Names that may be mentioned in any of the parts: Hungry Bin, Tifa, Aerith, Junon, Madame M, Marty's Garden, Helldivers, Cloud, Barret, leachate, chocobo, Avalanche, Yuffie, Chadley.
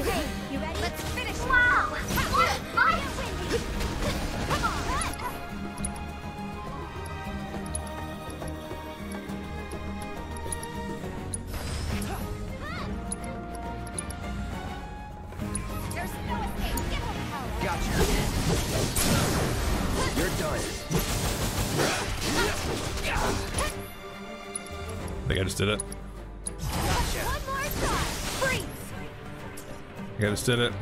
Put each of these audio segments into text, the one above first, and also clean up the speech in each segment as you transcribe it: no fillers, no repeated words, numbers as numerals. Hey, you ready? Let's finish. Wow! What fire, Wendy! Come on! There's no escape. Get over the hell. Gotcha. You're done. I think I just did it. I just did it.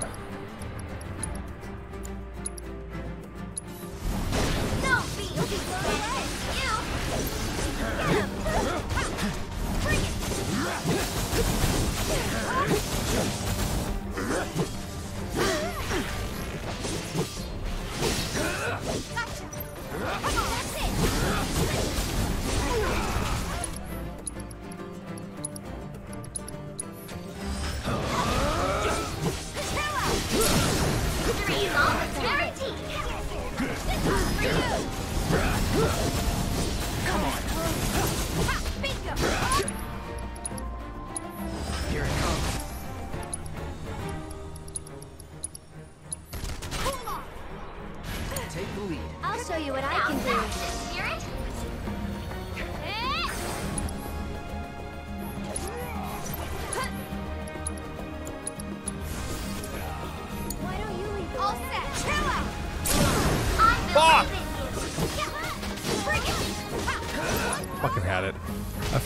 I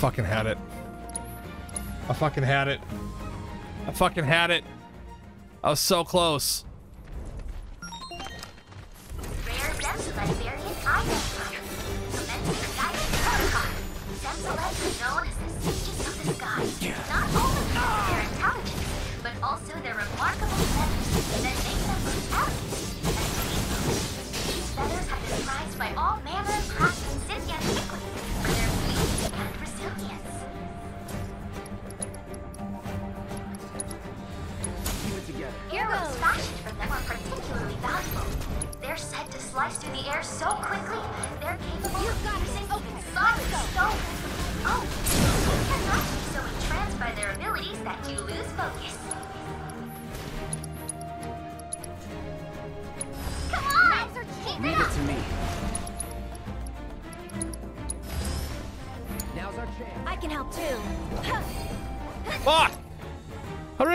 fucking had it. I was so close.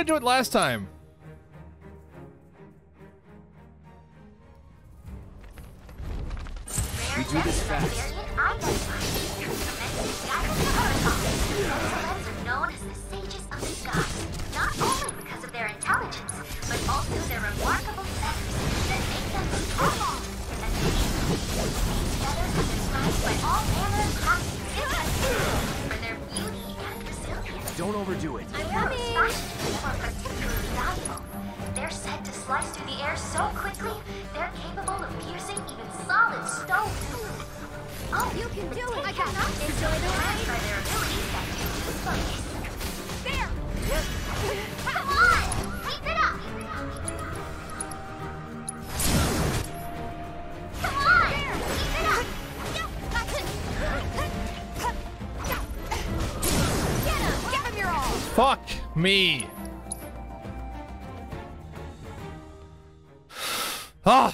It last time. We do this fast. Are known as the sages of the gods, not only because of their intelligence, but also their remarkable feathers that make them uncommon. And these feathers are described by all manner of craftsmen for their beauty and resilience. Don't overdo it. They're said to slice through the air so quickly, they're capable of piercing even solid stone. Oh, you can do it! I cannot enjoy the ride by their abilities that you lose focus. There! Come on! Keep it up! Come on! Keep it up! Get him! Give him your all! Fuck me! Ah!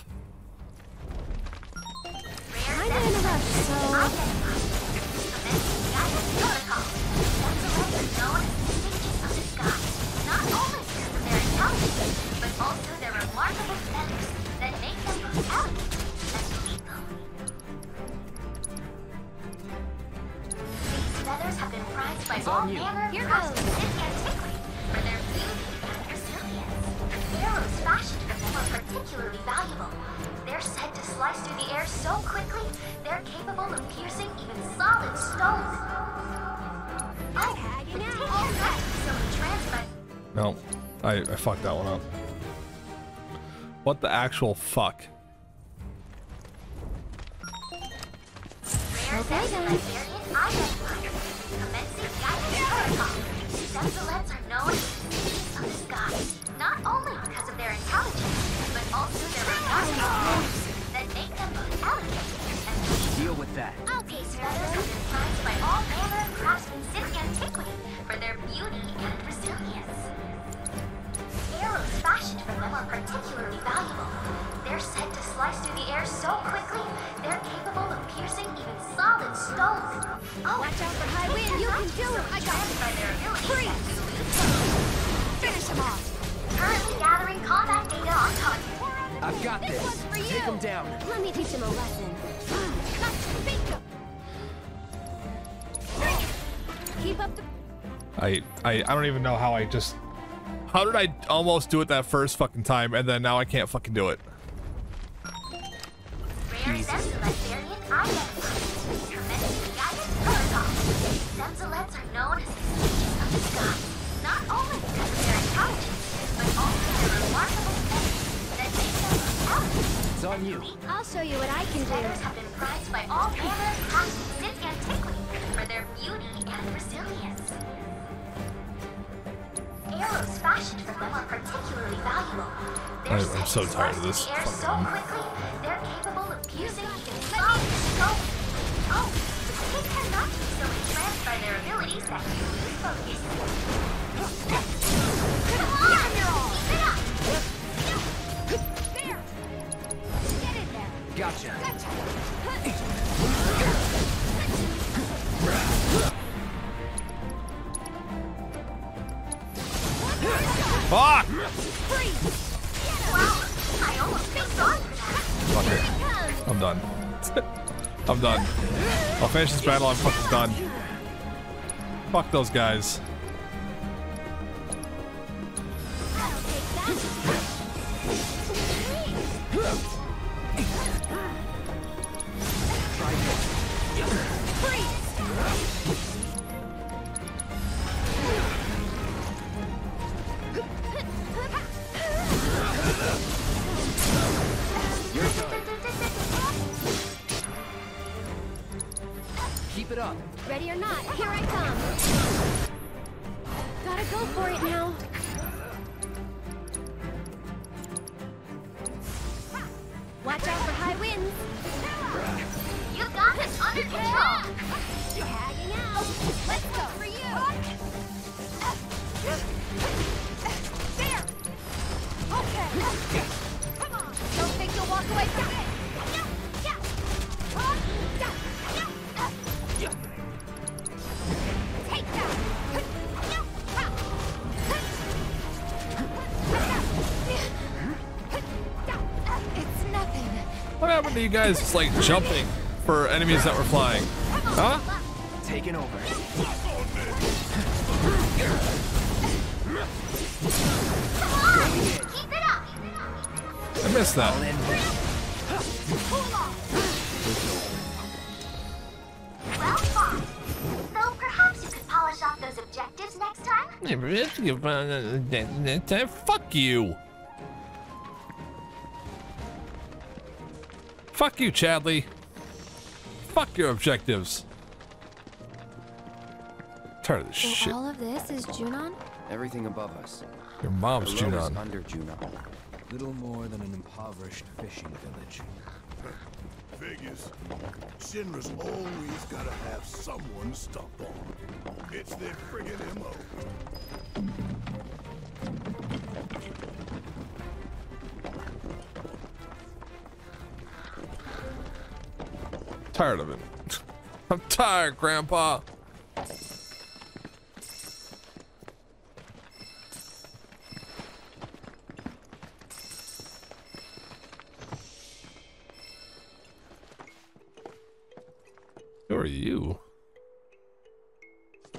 I fucked that one up. What the actual fuck? flies through the air so quickly, they're capable of piercing even solid stones. Oh, watch out for high wind, you can do it! I got it! Freeze! Finish him off! Currently gathering combat data on target. I've got this! One's for you. Take him down! Let me teach him a lesson. Keep up the... I don't even know how I just... How did I almost do it that first fucking time, and then now I can't fucking do it? It's on you. I'll show you what I can do. Have been prized by all manners since antiquity for their beauty and resilience. Arrows fashioned from them are particularly valuable. I'm so tired of this. They're so quickly, they're capable of piercing even solid stone. Oh, they cannot be so entranced by their abilities that you lose focus. Come on, keep it up! There! Get in there! Gotcha! Gotcha! Fuck! Fucker. I'm done. I'm done. I'll finish this battle, I'm fucking done. Fuck those guys. Keep it up. Ready or not, here I come. Gotta go for it now. Watch out for high winds. You got it under control. You're hanging out. Let's go for you. There. Okay. Come on. Don't think you'll walk away from it. What happened to you guys just like jumping for enemies that were flying? Huh? Taking over. I missed that. Well fought. So perhaps you could polish off those objectives next time? Fuck you. Fuck you, Chadley. Fuck your objectives. Tired of this shit. All of this is Junon? Everything above us. Your mom's Junon. Under Junon. Little more than an impoverished fishing village. Figures. Shinra's always gotta have someone stumped on. It's their friggin' MO. Tired of it. I'm tired, Grandpa. Who are you?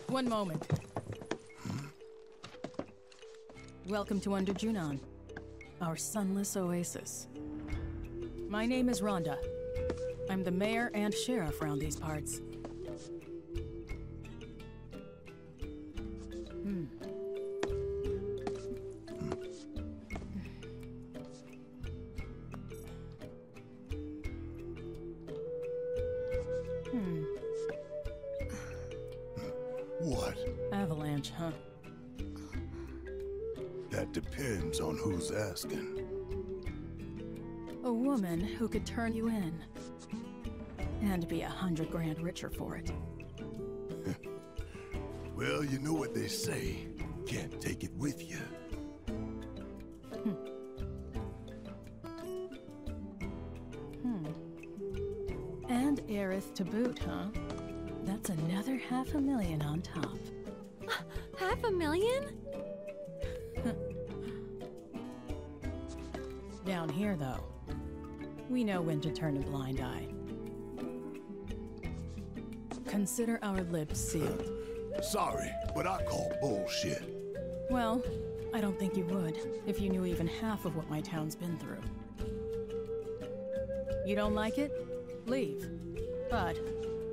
One moment. Welcome to Under Junon, our sunless oasis. My name is Rhonda. I'm the mayor and sheriff around these parts. What? Avalanche, huh? That depends on who's asking. A woman who could turn you in. And be 100 grand richer for it. Well, you know what they say. Can't take it with you. And Aerith to boot, huh? That's another $500,000 on top. $500,000? Down here, though, we know when to turn a blind eye. Consider our lips sealed. Sorry, but I call bullshit. Well, I don't think you would, if you knew even half of what my town's been through. You don't like it? Leave. But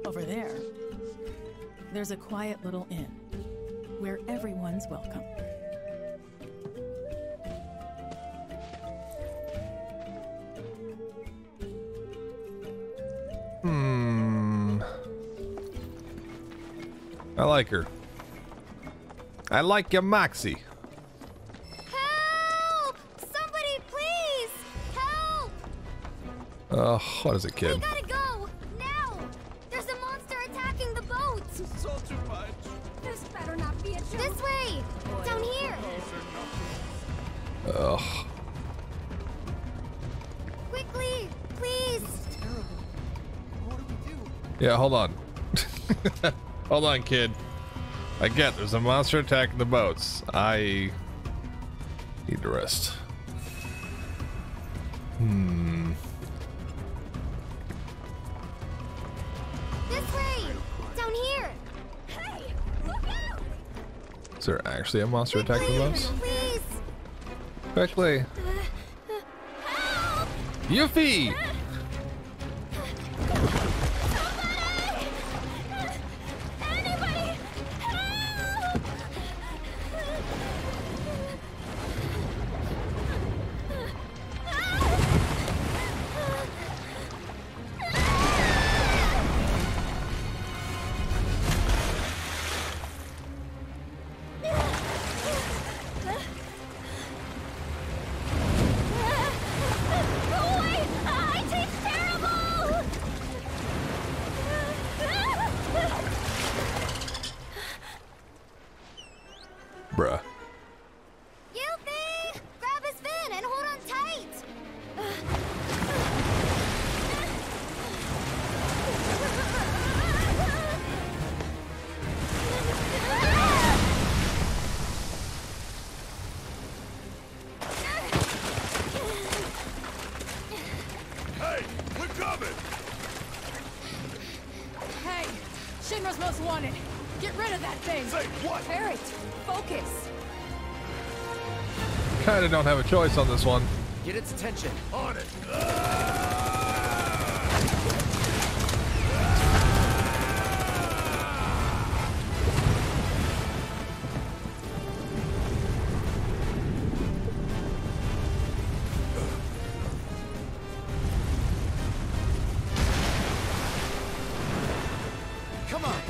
over there, there's a quiet little inn where everyone's welcome. I like her. I like your moxie. Help! Somebody please! Help! What is it, kid? We gotta go! Now! There's a monster attacking the boat! So too much. This better not be a joke. This way! Down here! Ugh. Quickly! Please! It's terrible. What do we do? Yeah, hold on. Hold on, kid. I get there's a monster attacking the boats. I need to rest. This way! Down here! Hey! Look out! Is there actually a monster attacking the boats? Please! Quickly! Help! Yuffie! I don't have a choice on this one. Get its attention. On it. Come on.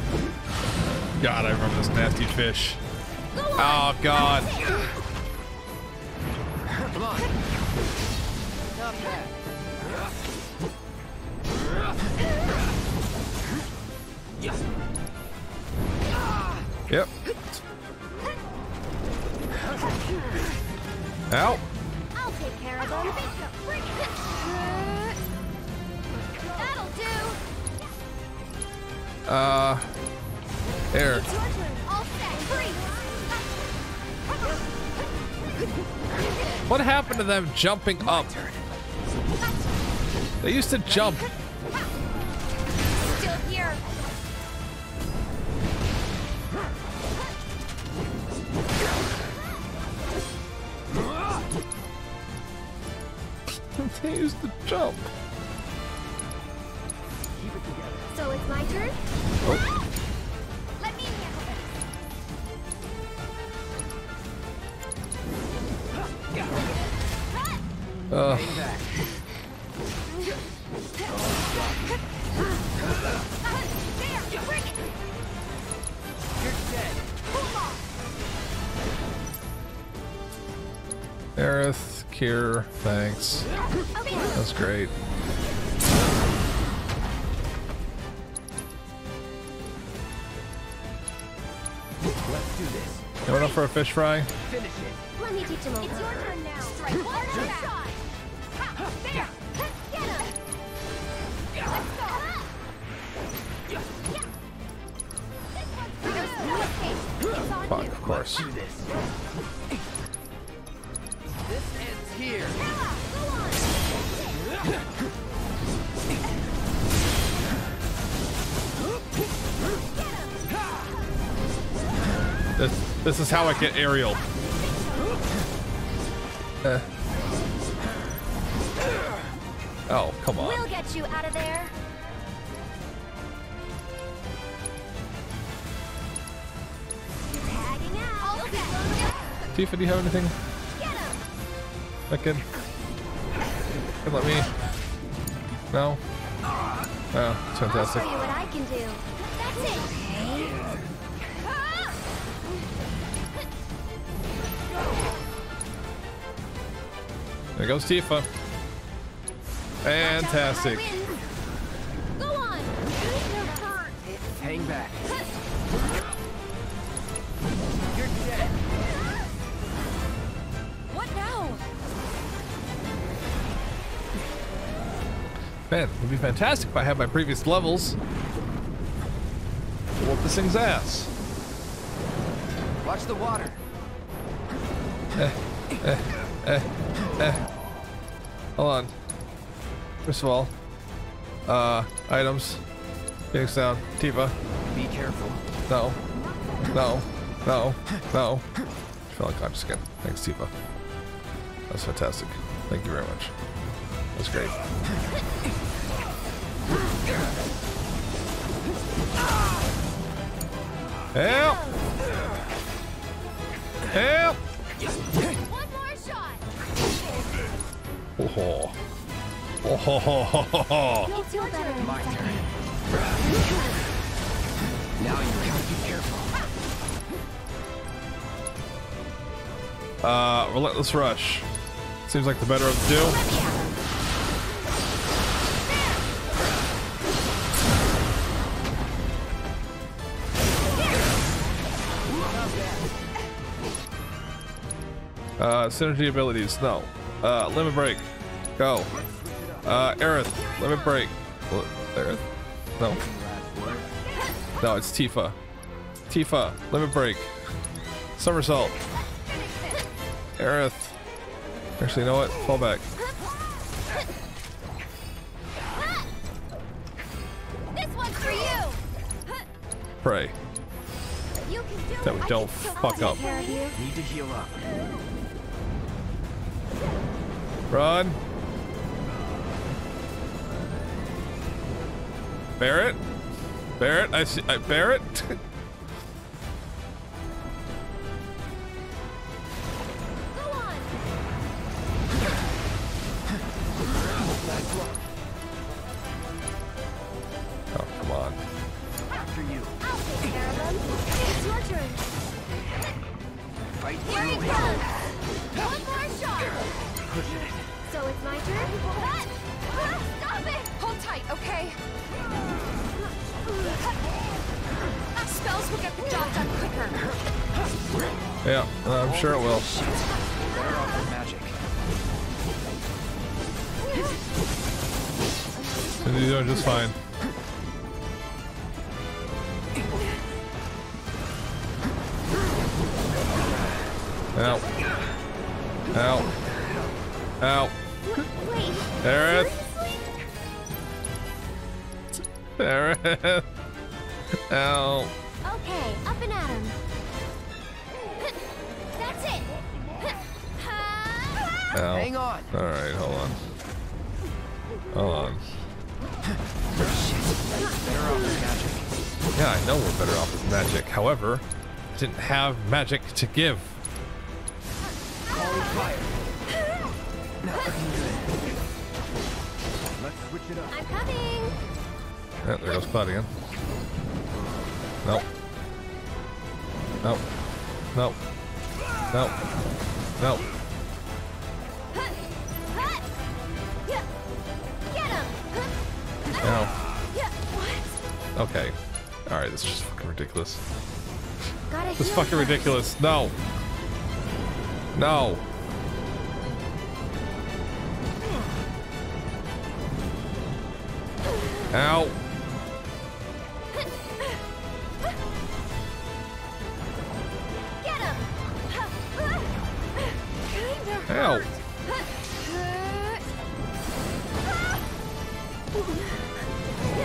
God, I remember this nasty fish. Oh God. Yep. Ow. I'll take care of them. That'll do. Air. What happened to them jumping up? They used to jump. Still here. They used to jump. Keep it together. So it's my turn? Oh. Let me handle it. Aerith, cure, thanks. That's great. Let's do this. You want up for a fish fry? Finish it. Let me teach him over. It's your turn now. Strike one shot. There. Get him. Let's go. clock, of course. This ends here. This is how I get aerial. Oh, come on. We'll get you out of there. Tifa, do you have anything that can let me? No? Oh, that's fantastic. I'll show you what I can do. That's it. Okay. There goes Tifa. Fantastic. Go on. Hang back. You're dead. What now? Man, it would be fantastic if I had my previous levels. We'll whoop this thing's ass. Watch the water. Hold on. First of all, items. Phoenix down. Tifa. Be careful. No. No. No. No. I feel like I'm skin. Thanks, Tifa. That's fantastic. Thank you very much. That's great. Help! Help! One more shot. Oh. Oh ho ho ho ho ho! My turn. Now you gotta be careful. Relentless rush. Seems like the better of the two. Synergy abilities. No. Limit break. Go. Aerith, limit break. Aerith. No. No, it's Tifa. Tifa, limit break. Somersault. Aerith. Actually, you know what? Fall back. This one's for you. Pray. That we don't fuck up. Need to heal up. Run. Barret? Barret? I see. Barret? Go on. Oh, come on. After you. I'll take care of them. It's your turn. Fight here he comes. One more shot. Push it. So it's my turn? Stop it! Hold tight, okay? Spells will get the job done quicker. Yeah, I'm sure it will. Better off with magic. So these are just fine. Ow. Ow. Ow. Aerith. Aerith. Ow. Okay, up and at him. That's it. Ow. Hang on. All right, hold on. Hold on. Better off with magic. Yeah, I know we're better off with magic. However, I didn't have magic to give. Calling fire. Not looking good. Let's switch it up. I'm coming. Oh, there goes Cloud again. Nope. Nope. Nope. Nope. Nope. No. Okay. Alright, this is just fucking ridiculous. This is fucking ridiculous. No. No. Ow. Ow.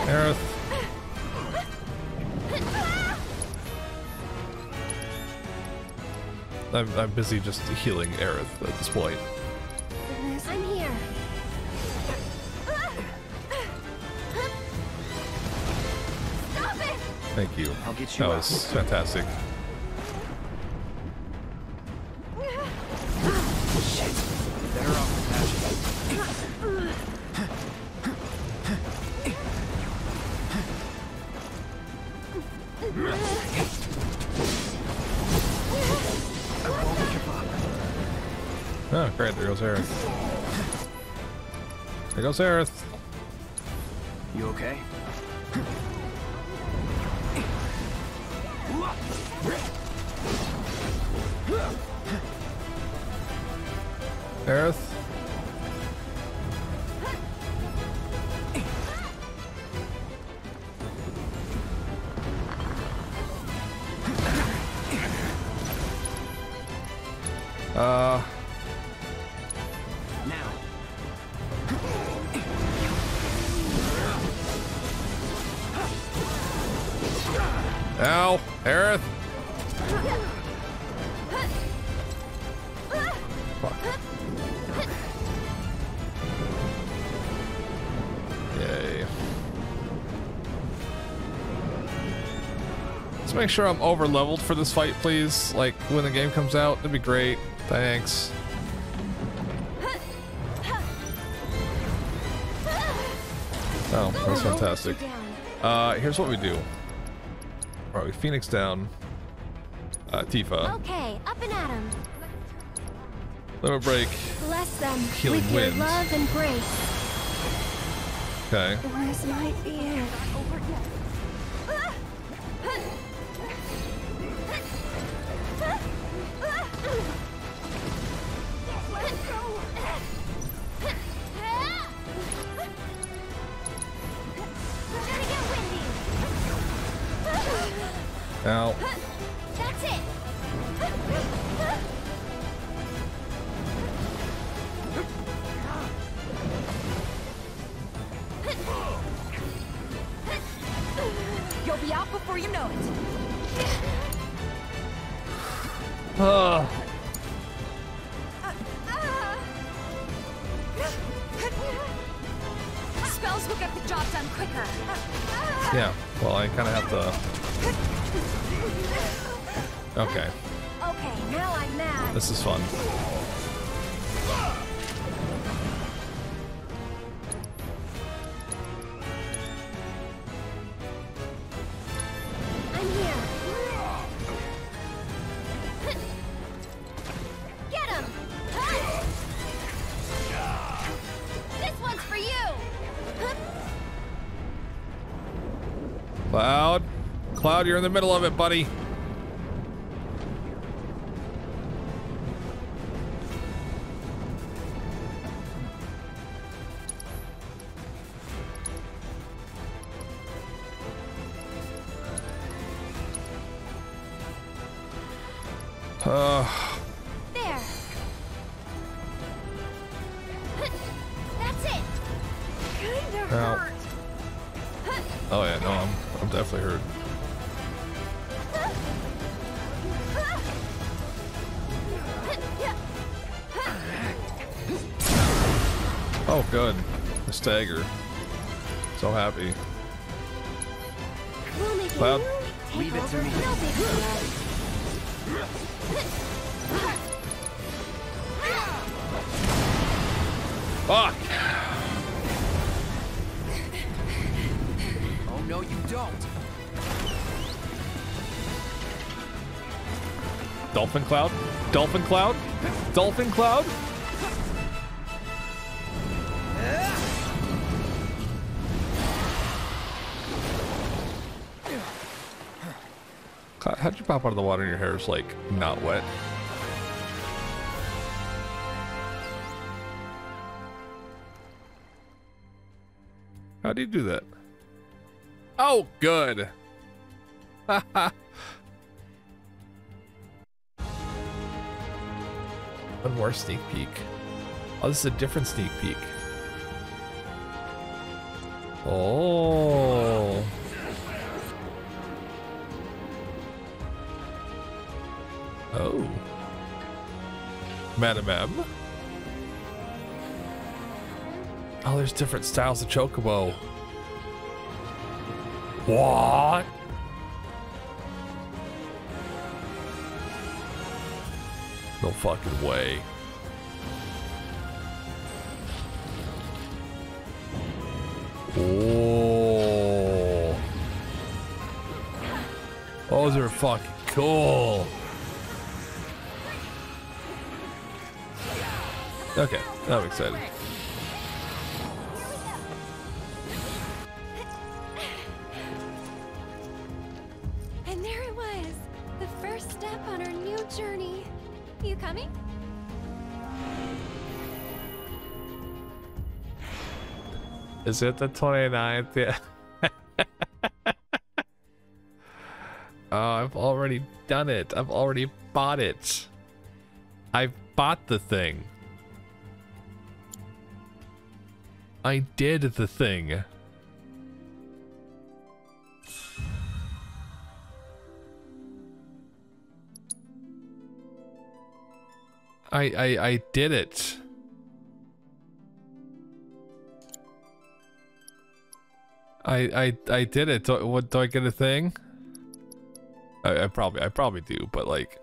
Aerith. I'm busy just healing Aerith at this point. I'm here. Stop it. Thank you. I'll get you. That was fantastic. Oh, great, there goes Aerith. There goes Aerith. You okay? Aerith? Ow, Aerith. Fuck. Yay. Let's make sure I'm over leveled for this fight, please. Like when the game comes out, that'd be great. Thanks. Oh, that's fantastic. Here's what we do. All right, Phoenix down. Tifa. Okay, up and at 'em. Limit break. Bless them. Healing with wind. Your love and grace. Okay. Where's my ear? Ow. That's it. You'll be out before you know it. Spells will get the job done quicker. Yeah, well, I kind of have to. Okay. Okay, now I'm mad. This is fun. I'm here. Get him! This one's for you. Cloud. Cloud, you're in the middle of it, buddy. There. That's it. Kinda hurt. Oh yeah, no, I'm definitely hurt. Oh good. The stagger. So happy. Cloud. Leave it to me. Fuck. Oh no, you don't. Dolphin Cloud? Dolphin Cloud? Dolphin Cloud? How'd you pop out of the water and your hair is like not wet? How do you do that? Oh, good. Haha. One more sneak peek. Oh, this is a different sneak peek. Oh. Oh. Madame M? Oh, there's different styles of chocobo. What? No fucking way. Oh. Those are fucking cool. Okay, I'm excited. And there it was, the first step on our new journey. You coming? Is it the 29th? Yeah. Oh, I've already done it. I've already bought it. I've bought the thing. I did the thing. I did it. I did it. Do I get a thing? I probably do, but like,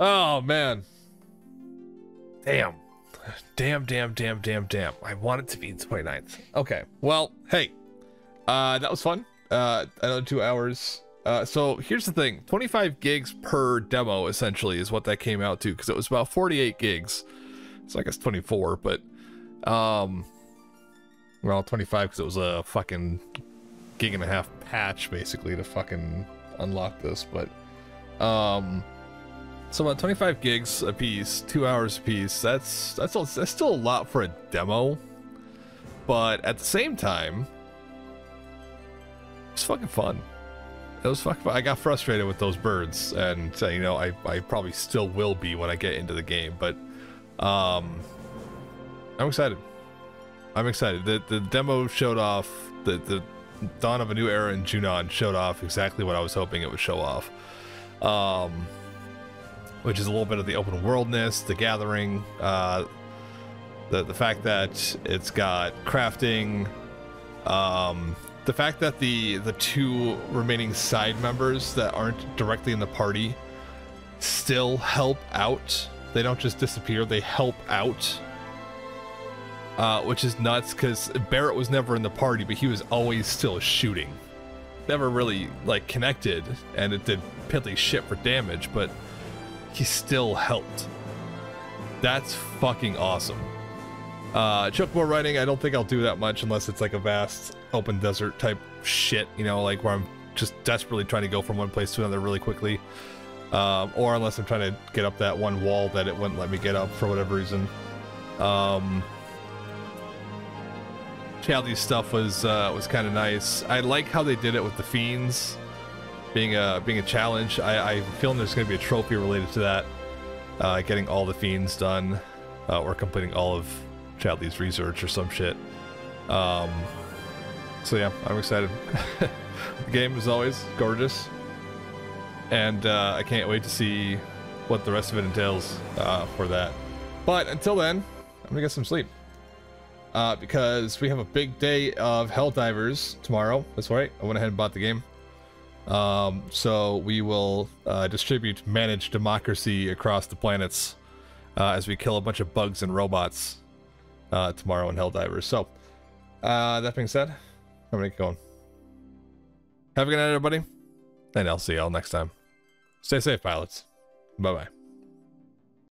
oh man, damn. Damn. I want it to be the 29th. Okay, well, hey, that was fun. Another 2 hours. So here's the thing, 25 gigs per demo essentially is what that came out to, because it was about 48 gigs. So I guess 24, but, well, 25 because it was a fucking 1.5 gig patch basically to fucking unlock this, but, so about 25 gigs a piece, 2 hours a piece, that's still a lot for a demo, but at the same time, it's fucking fun. It was fucking fun. I got frustrated with those birds, and you know, I probably still will be when I get into the game, but I'm excited. I'm excited. The demo showed off, the dawn of a new era in Junon showed off exactly what I was hoping it would show off. Which is a little bit of the open worldness, the gathering, the fact that it's got crafting, the fact that the two remaining side members that aren't directly in the party still help out. They don't just disappear, they help out, which is nuts because Barret was never in the party, but he was always still shooting. Never really like connected, and it did piddly shit for damage, but he still helped. That's fucking awesome. Chocobo riding, I don't think I'll do that much unless it's like a vast open desert type shit, you know, like where I'm just desperately trying to go from one place to another really quickly. Or unless I'm trying to get up that one wall that it wouldn't let me get up for whatever reason. Chadley's stuff was kind of nice. I like how they did it with the fiends. Being a challenge, I'm feeling there's going to be a trophy related to that. Getting all the fiends done, or completing all of Chadley's research or some shit. So yeah, I'm excited. The game is always gorgeous, and I can't wait to see what the rest of it entails for that. But until then, I'm gonna get some sleep because we have a big day of Helldivers tomorrow. That's right. I went ahead and bought the game. So we will distribute managed democracy across the planets as we kill a bunch of bugs and robots tomorrow in Helldivers. So that being said, I'm gonna get going. Have a good night, everybody, and I'll see y'all next time. Stay safe, pilots. Bye bye.